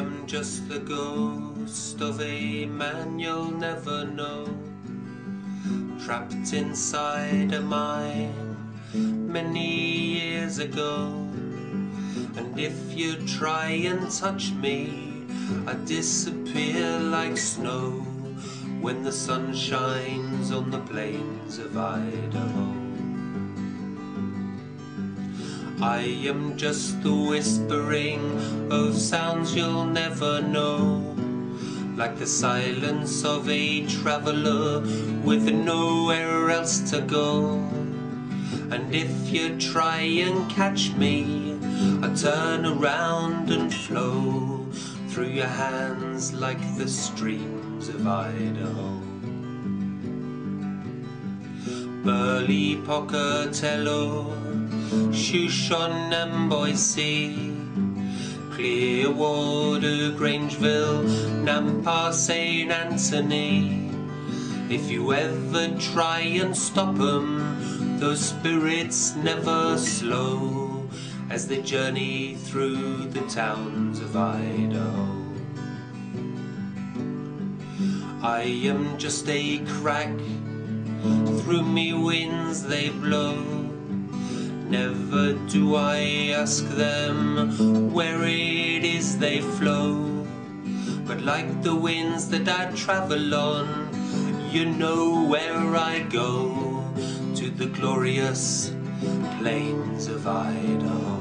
am just the ghost of a man you'll never know, trapped inside a mine many years ago. And if you try and touch me, I disappear like snow when the sun shines on the plains of Idaho. I am just the whispering of sounds you'll never know, like the silence of a traveller with nowhere else to go. And if you try and catch me, I turn around and flow through your hands like the streams of Idaho. Burley, Pocatello, Shoshone and Boise, Clearwater, Grangeville, Nampa, St. Anthony. If you ever try and stop 'em, those spirits never slow as they journey through the towns of Idaho. I am just a crack, through me winds they blow. Never do I ask them where it is they flow, but like the winds that I travel on, you know where I go, to the glorious plains of Idaho.